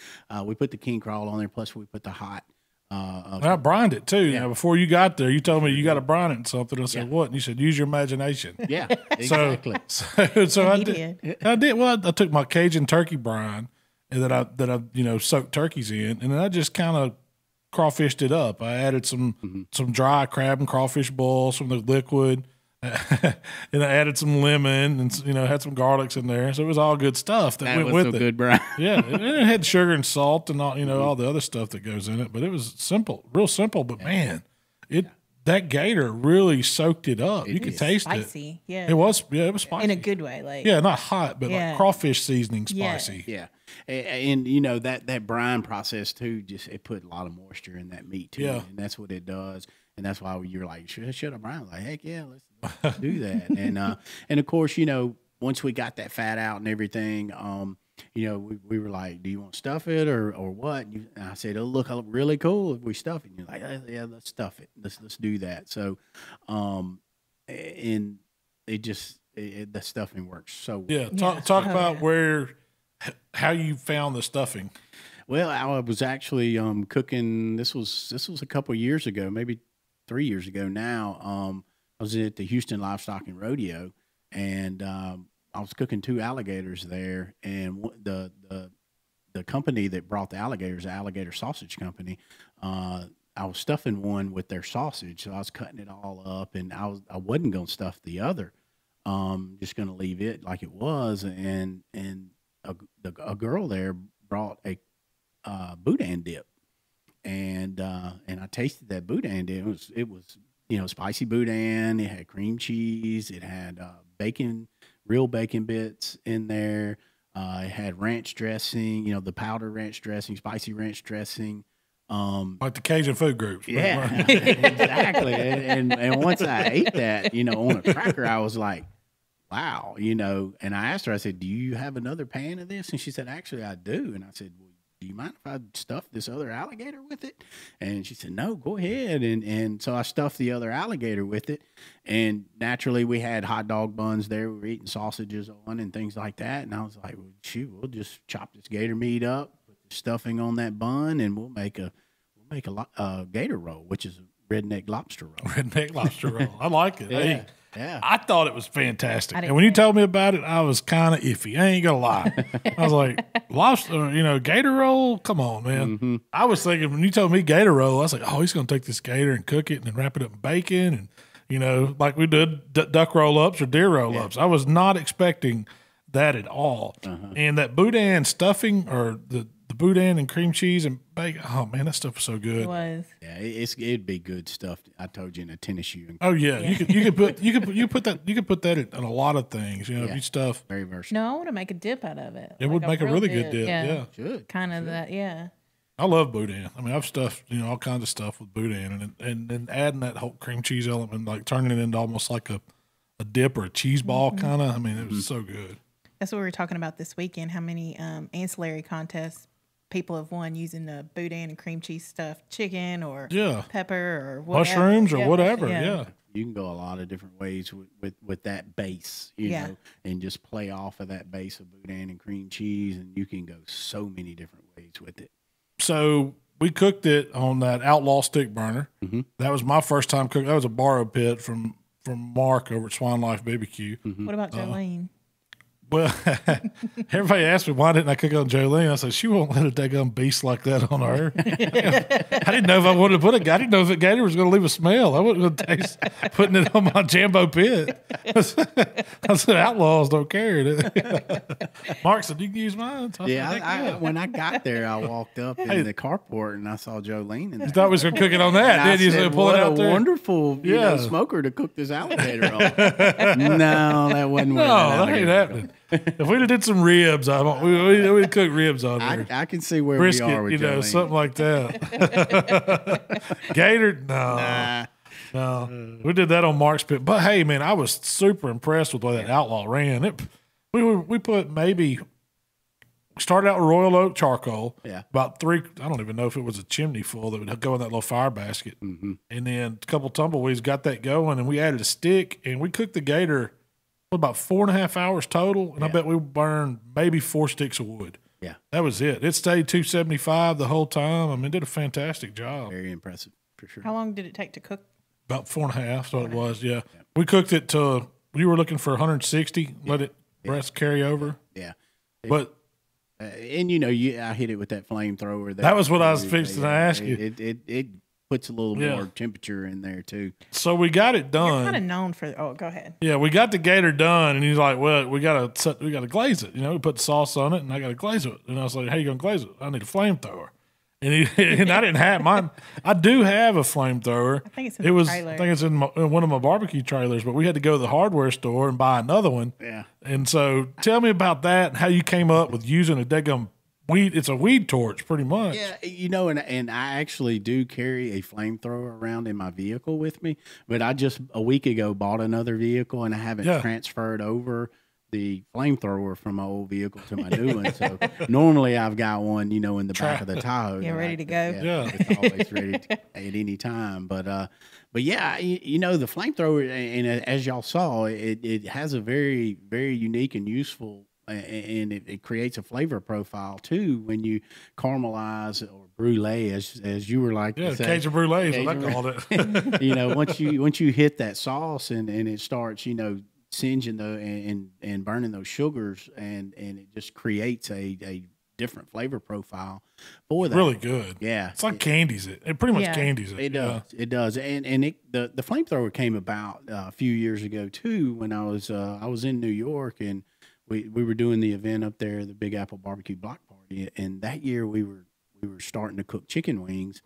We put the King Crawl on there. Plus, we put the hot. I brined it too. Yeah. Now, before you got there, you told me you got to brine it in something. I said, "What?" And you said, "Use your imagination." Yeah, exactly. So I did. Well, I took my Cajun turkey brine, and that I soaked turkeys in, and then I just kind of crawfished it up. I added some dry crab and crawfish balls from the liquid, and I added some lemon and had some garlics in there. So it was all good stuff that went with it. Good brine. Yeah, and it had sugar and salt and all all the other stuff that goes in it. But it was simple, real simple. But man, that gator really soaked it up. You could taste it. Spicy, yeah. It was spicy in a good way, not hot, but like crawfish seasoning spicy. Yeah. And that brine process too, just it put a lot of moisture in that meat too, and that's what it does. And that's why you're like, should I brine? Like, heck yeah, let's do that. And of course, once we got that fat out and everything, we were like, do you want to stuff it or what? And I said, it'll look really cool if we stuff it. And you're like, yeah, let's stuff it. Let's do that. So, and it just, the stuffing works so well. Yeah. Talk about how you found the stuffing. Well, I was actually cooking. This was a couple of years ago, maybe 3 years ago now. I was at the Houston Livestock and Rodeo, and I was cooking two alligators there. And the company that brought the alligators, the Alligator Sausage Company, I was stuffing one with their sausage, so I was cutting it all up, and I wasn't gonna stuff the other. Just gonna leave it like it was. And a girl there brought a boudin dip, and I tasted that boudin dip. It was spicy boudin. It had cream cheese. It had bacon, real bacon bits in there. It had ranch dressing. The powder ranch dressing, spicy ranch dressing. Like the Cajun food groups. Yeah, exactly. And once I ate that, on a cracker, I was like, wow, And I asked her. I said, "Do you have another pan of this?" And she said, "Actually, I do." And I said, "Well, do you mind if I stuff this other alligator with it?" And she said, "No, go ahead." And so I stuffed the other alligator with it. And naturally, we had hot dog buns there. We were eating sausages on and things like that. And I was like, well, shoot, we'll just chop this gator meat up, put the stuffing on that bun, and we'll make a gator roll, which is a redneck lobster roll. Redneck lobster roll. I like it. Yeah. Hey. Yeah. I thought it was fantastic. And when you told me about it, I was kind of iffy. I ain't going to lie. I was like, lobster, gator roll? Come on, man. Mm-hmm. I was thinking, when you told me gator roll, I was like, oh, he's going to take this gator and cook it and then wrap it up in bacon. And, like we did duck roll-ups or deer roll-ups. Yeah. I was not expecting that at all. Uh-huh. And that boudin stuffing or the boudin and cream cheese and bacon. Oh man, that stuff was so good. It was. Yeah, it'd be good stuff. I told you in a tennis shoe. And you could put that in a lot of things. If you stuff very versatile. No, I want to make a dip out of it. It would make a really good dip. Yeah, should kind of that. Yeah. I love boudin. I mean, I've stuffed all kinds of stuff with boudin, and adding that whole cream cheese element, like turning it into almost like a dip or a cheese ball kind of. I mean, it was so good. That's what we were talking about this weekend. How many ancillary contests people have won using the boudin and cream cheese stuffed chicken or pepper or whatever. Mushrooms or whatever. Yeah. You can go a lot of different ways with that base, you know, and just play off of that base of boudin and cream cheese, and you can go so many different ways with it. So we cooked it on that Outlaw stick burner. Mm-hmm. That was my first time cooking. That was a borrowed pit from Mark over at Swine Life BBQ. Mm-hmm. What about Jolene? Well, everybody asked me why didn't I cook on Jolene. I said, she won't let a daggum beast like that on her. I didn't know if I wanted to put it. I didn't know if it gator was going to leave a smell. I wasn't going to taste putting it on my Jambo pit. I said, outlaws don't care it. Mark said, you can use mine. I when I got there, I walked up in the carport and I saw Jolene. And you thought we was going to cook it on that. Did you said, pull it out there? Wonderful smoker to cook this alligator on. No, that wasn't what I that ain't happening. If we'd have did some ribs, we'd cook ribs on there. I can see where brisket, we are with you know, Jolene. Something like that. Gator, no. We did that on Mark's pit. But hey, man, I was super impressed with the way that Outlaw ran. We put maybe started out with Royal Oak charcoal. Yeah, about three. I don't even know if it was a chimney full that would go in that little fire basket, and then a couple tumbleweeds got that going, and we added a stick, and we cooked the gator. About 4.5 hours total, and I bet we burned maybe 4 sticks of wood. Yeah, that was it. It stayed 275 the whole time. I mean, did a fantastic job. Very impressive for sure. How long did it take to cook? About 4.5. So it was. Yeah, we cooked it to. We were looking for 160. Let it rest carry over. Yeah, but and you know, I hit it with that flamethrower. That was what I was fixing to ask you. It puts a little more temperature in there too. So we got it done. You're kind of known for. Oh, go ahead. Yeah, we got the gator done, and he's like, "Well, we gotta glaze it. You know, we put sauce on it, and I gotta glaze it." And I was like, "How you gonna glaze it? I need a flamethrower." And I didn't have mine. I do have a flamethrower. I think it's in the trailer. I think it's in one of my barbecue trailers. But we had to go to the hardware store and buy another one. Yeah. And so, tell me about that and how you came up with using a daggum. It's a weed torch, pretty much. Yeah, you know, and I actually do carry a flamethrower around in my vehicle with me, but I just a week ago bought another vehicle, and I haven't transferred over the flamethrower from my old vehicle to my new one. So normally I've got one, you know, in the back of the Tahoe. Yeah, ready to go. Yeah, it's always ready to, at any time. But yeah, you know, the flamethrower, and as y'all saw, it has a very, very unique and useful. And it creates a flavor profile too when you caramelize or brulee, as you were like, Cajun brulee is what I called it. You know, once you hit that sauce and it starts, you know, singeing and burning those sugars, and it just creates a different flavor profile for that. Really good. Yeah, it's like candies it. It pretty much candies it. It does. Yeah. It does. And the flamethrower came about a few years ago too when I was in New York, and we were doing the event up there, the Big Apple Barbecue Block Party, and that year we were starting to cook chicken wings,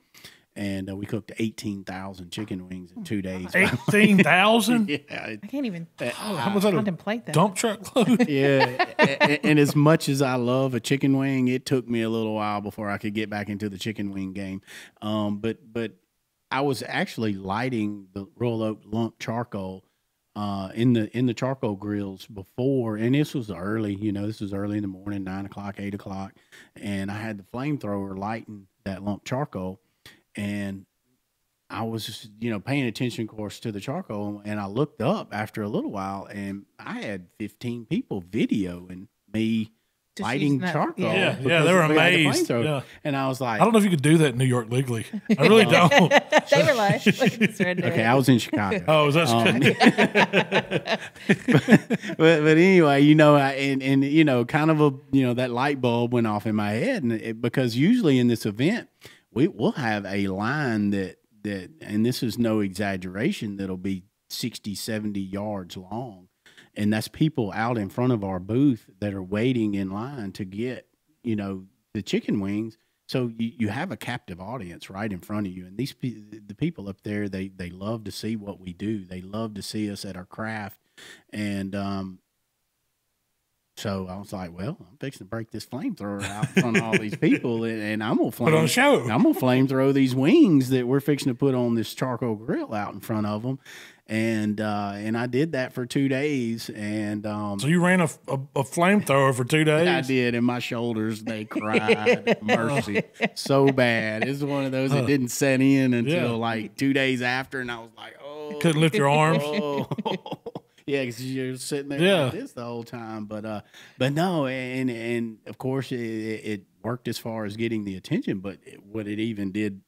and we cooked 18,000 chicken wings in 2 days. 18,000? I can't even contemplate that. Dump truck load? Yeah, and as much as I love a chicken wing, it took me a little while before I could get back into the chicken wing game. But I was actually lighting the Royal Oak lump charcoal in the charcoal grills before, and this was early, you know, this was early in the morning, 9 o'clock, 8 o'clock, and I had the flamethrower lighting that lump charcoal, and I was just, you know, paying attention, of course, to the charcoal, and I looked up after a little while, and I had 15 people videoing me lighting charcoal. Yeah, they were amazed. And I was like, I don't know if you could do that in New York legally. I really don't. They were like, okay, I was in Chicago. Oh, was that but anyway, you know, and you know, kind of you know, that light bulb went off in my head, and because usually in this event, we'll have a line that, and this is no exaggeration, that'll be 60, 70 yards long. And that's people out in front of our booth that are waiting in line to get, you know, the chicken wings. So you have a captive audience right in front of you. And the people up there, they love to see what we do. They love to see us at our craft. And so I was like, well, I'm fixing to break this flamethrower out in front of all these people, and I'm gonna flamethrow these wings that we're fixing to put on this charcoal grill out in front of them. And I did that for 2 days, and so you ran a flamethrower for 2 days. I did, and my shoulders, they cried mercy so bad. It's one of those that didn't set in until like 2 days after, and I was like, oh, you couldn't lift your arms. Oh. Yeah, because you're sitting there like this the whole time. But no, and of course it worked as far as getting the attention. But what it even did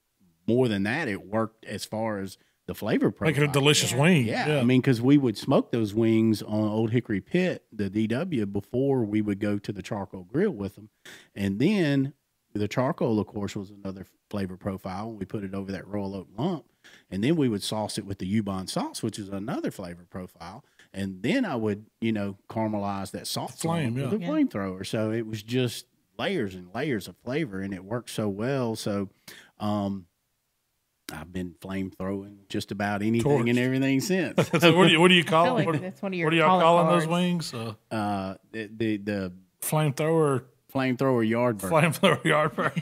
more than that, it worked as far as the flavor profile. Like a delicious wing. Yeah. I mean, because we would smoke those wings on Old Hickory Pit, the DW, before we would go to the charcoal grill with them. And then the charcoal, of course, was another flavor profile. We put it over that Royal Oak lump. And then we would sauce it with the Ubon sauce, which is another flavor profile. And then I would, you know, caramelize that soft flame with a flamethrower. So it was just layers and layers of flavor, and it worked so well. So I've been flame throwing just about anything and everything since. So what do you call them? Like what are y'all calling those wings? The flamethrower. Flamethrower yard bird. Flamethrower yard bird.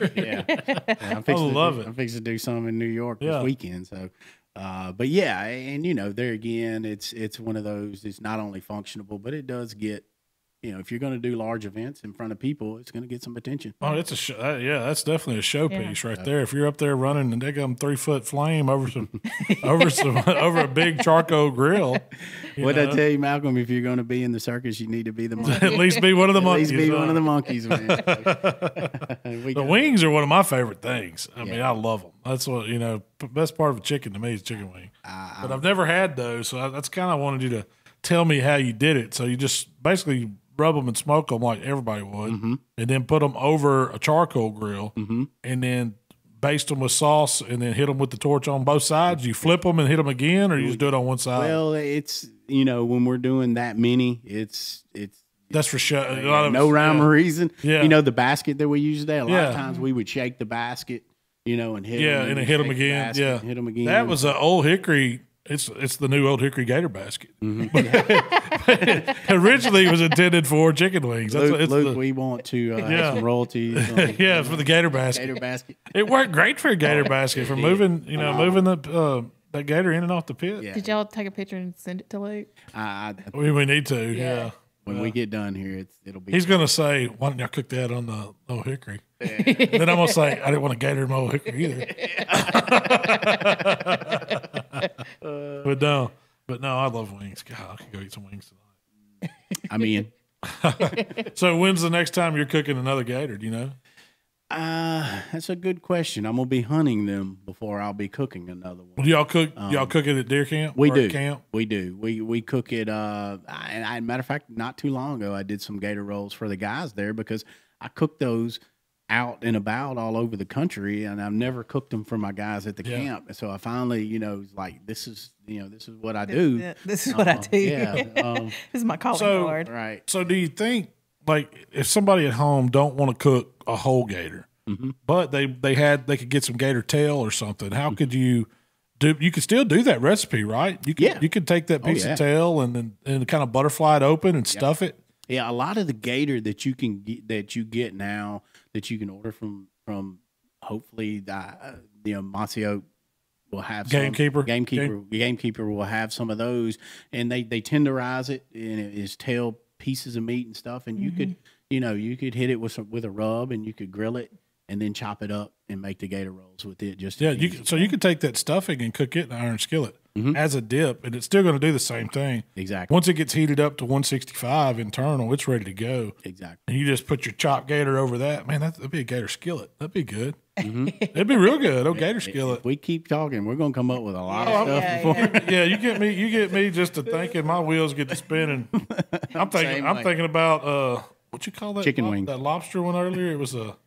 I love it. I'm fixing to do some in New York this weekend. So, but yeah, and you know, there again, it's one of those. It's not only functional, but it does get, you know, if you're going to do large events in front of people, it's going to get some attention. Oh, it's a that's definitely a showpiece right there. If you're up there running and they got them 3-foot flame over some over a big charcoal grill. What I tell you, Malcolm, if you're going to be in the circus, you need to be the monkey. At least be one of the monkeys. At least be one of the monkeys, man. The wings are one of my favorite things. I mean, I love them. That's what, you know, best part of a chicken to me is chicken wing. But I've never had those, so that's kind of wanted you to tell me how you did it. So you just basically rub them and smoke them like everybody would, and then put them over a charcoal grill, and then baste them with sauce, and then hit them with the torch on both sides. You flip them and hit them again, or you just do it on one side? Well, it's, you know, when we're doing that many, it's that's for sure. No rhyme or reason. Yeah. You know, the basket that we use today, a lot of times we would shake the basket, you know, and hit them. And hit them again. Hit them again. That was an Old Hickory. It's the new Old Hickory Gator basket. Originally, it was intended for chicken wings. That's Luke, we want to have some royalties. For the Gator basket. It worked great for a Gator basket for moving, you know, moving the gator in and off the pit. Yeah. Did y'all take a picture and send it to Luke? We need to. Yeah. When we get done here, it'll be. He's going to say, "Why didn't y'all cook that on the Old Hickory?" Then I'm going to say, "I didn't want a gator in my Old Hickory either." But no, I love wings. God, I could go eat some wings tonight. I'm in. So when's the next time you're cooking another gator? Do you know? That's a good question. I'm gonna be hunting them before I'll be cooking another one. Do y'all cook? Y'all cook it at deer camp? We do. We do. We cook it. And matter of fact, not too long ago, I did some gator rolls for the guys there because I cooked those out and about all over the country, and I've never cooked them for my guys at the camp. And so I finally, you know, was like, this is what I do. This is what I do. Yeah. This is my calling card. Right. So do you think, like, if somebody at home don't want to cook a whole gator, but they could get some gator tail or something, how could you do, you could still do that recipe, right? You could, you could take that piece of tail and then kind of butterfly it open and stuff it. Yeah, a lot of the gator that you can get, now that you can order from hopefully you know, Maceo will have Gamekeeper will have some of those, and they tenderize it, and it is tail pieces of meat and stuff, and you could, you know, you could hit it with a rub, and you could grill it and then chop it up and make the gator rolls with it. Just so you could take that stuffing and cook it in an iron skillet as a dip, and it's still going to do the same thing. Exactly. Once it gets heated up to 165 internal, it's ready to go. Exactly. And you just put your chopped gator over that. Man, that'd be a gator skillet. That'd be good. It'd be real good. Oh, gator skillet. If we keep talking, we're going to come up with a lot of stuff. You get me just to thinking. My wheels get to spinning. I'm thinking about what you call that? Chicken wing. That lobster one earlier. It was a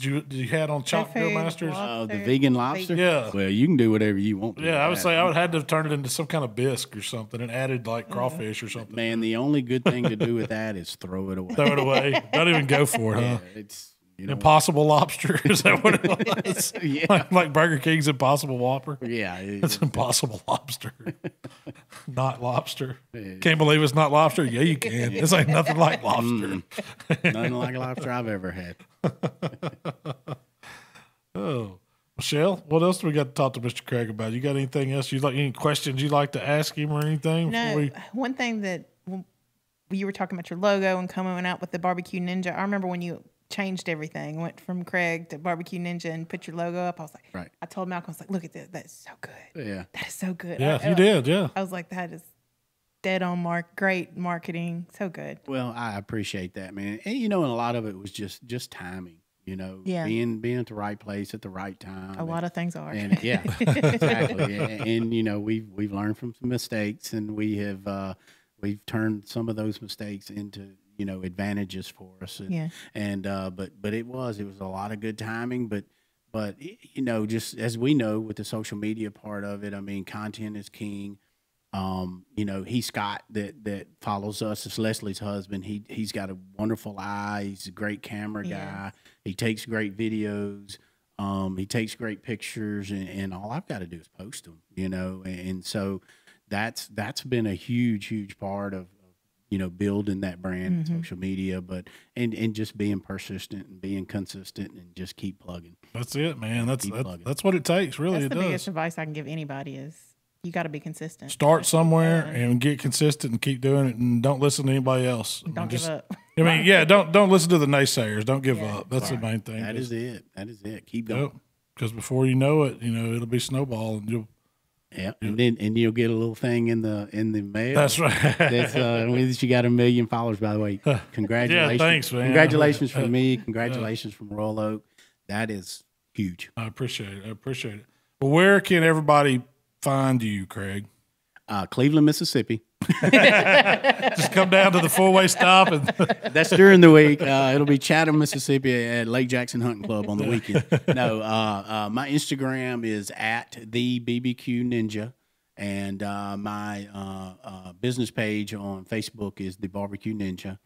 you had on Chopped Grill Masters? Oh, the vegan lobster? Yeah. Well, you can do whatever you want to. Yeah, I would say I would have had to turn it into some kind of bisque or something and added like crawfish or something. Man, the only good thing to do with that is throw it away. Throw it away. Don't even go for it, huh? It's, you know, Impossible Lobster. Is that what it was? Like Burger King's Impossible Whopper? Yeah. It's Impossible Lobster. Not lobster. Can't believe it's not lobster? Yeah, you can. This ain't nothing like lobster. Nothing like lobster I've ever had. Oh, Michelle, what else do we got to talk to Mr. Craig about? You got anything else? You like any questions you'd like to ask him or anything? No, one thing that you were talking about your logo and coming out with the BBQ Ninja. I remember when you changed everything, went from Craig to BBQ Ninja and put your logo up. I was like, I told Malcolm, I was like, look at this. That is so good. Yeah. That is so good. Yeah, you did. Yeah. I was like, that is dead on mark. Great marketing. So good. Well, I appreciate that, man. And, you know, and a lot of it was just timing. You know, being at the right place at the right time. A lot of things are. And, yeah, exactly. And you know, we've learned from some mistakes, and we have we've turned some of those mistakes into, you know, advantages for us. And, but it was a lot of good timing. But you know, just as we know with the social media part of it, I mean, content is king. You know, he's Scott that follows us. It's Leslie's husband. He's got a wonderful eye. He's a great camera guy. He takes great videos. He takes great pictures, and all I've got to do is post them, you know? And so that's been a huge, huge part of, you know, building that brand and social media, and just being persistent and being consistent and just keep plugging. That's it, man. That's what it takes. Really, that's the biggest advice I can give anybody is, you got to be consistent. Start somewhere and get consistent and keep doing it, and don't listen to anybody else. Don't give up. I mean, yeah, don't listen to the naysayers. Don't give up. That's the main thing. That is it. Keep going. Because before you know it, you know, it'll be snowballing. And then you'll get a little thing in the mail. That's right. That's you got 1 million followers, by the way. Congratulations. Yeah, thanks, man. Congratulations from me. Congratulations from Royal Oak. That is huge. I appreciate it. But where can everybody find you, Craig? Cleveland, Mississippi. Just come down to the four-way stop. That's during the week. It'll be Chatham, Mississippi at Lake Jackson Hunting Club on the weekend. No, my Instagram is at the BBQ Ninja, and my business page on Facebook is the Barbecue Ninja,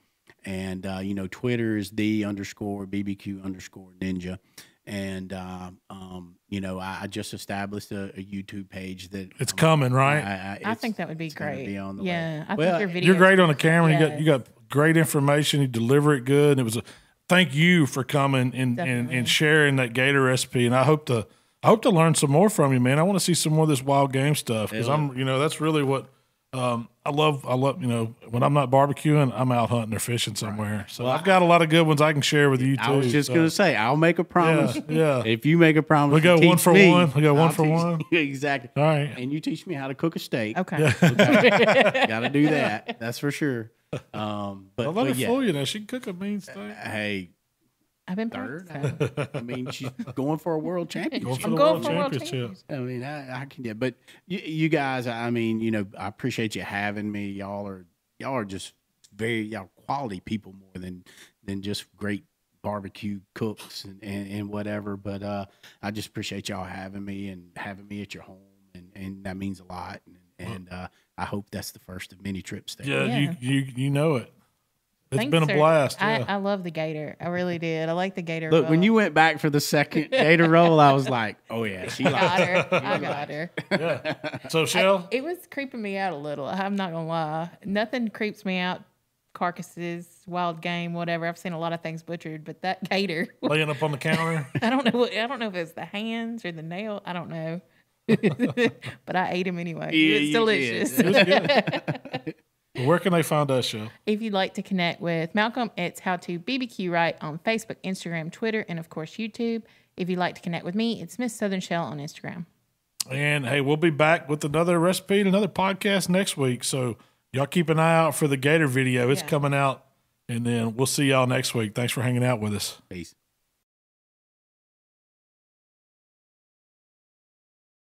and you know, Twitter is the _BBQ_Ninja. And you know, I just established a YouTube page that it's coming, right? I think that would be great. Be on the way. You're great on the camera. You got great information. You deliver it good. And it was a thank you for coming and sharing that gator recipe. And I hope to learn some more from you, man. I want to see some more of this wild game stuff, because you know, that's really what I love, you know, when I'm not barbecuing, I'm out hunting or fishing somewhere. Right. So well, I've got a lot of good ones I can share with you too. I was just going to say, I'll make a promise. Yeah. If you make a promise, we go one for one. Exactly. All right. And you teach me how to cook a steak. Okay. Yeah. Okay. Got to do that. That's for sure. But I'll let her fool you now. She can cook a mean steak. Hey. I've been third. I mean, she's going for a world championship. I'm going for a world championship. I mean, I can. Yeah, but you guys, I mean, you know, I appreciate you having me. Y'all are just y'all quality people, more than just great barbecue cooks and whatever. But I just appreciate y'all having me and having me at your home, and that means a lot. And I hope that's the first of many trips there. Yeah, you know it. It's been a blast. Yeah. I love the gator. I really did. I like the gator roll. Look, when you went back for the second gator roll, I was like, oh, yeah. I got her. Yeah. So, Shell? It was creeping me out a little. I'm not going to lie. Nothing creeps me out. Carcasses, wild game, whatever. I've seen a lot of things butchered, but that gator. Laying up on the counter? I don't know if it was the hands or the nail. I don't know. But I ate him anyway. Yeah, it's delicious. It was good. Where can they find us, Shell? If you'd like to connect with Malcolm, it's How to BBQ Right on Facebook, Instagram, Twitter, and, of course, YouTube. If you'd like to connect with me, it's Miss Southern Shell on Instagram. And, hey, we'll be back with another recipe and another podcast next week. So y'all keep an eye out for the gator video. It's coming out. And then we'll see y'all next week. Thanks for hanging out with us. Peace.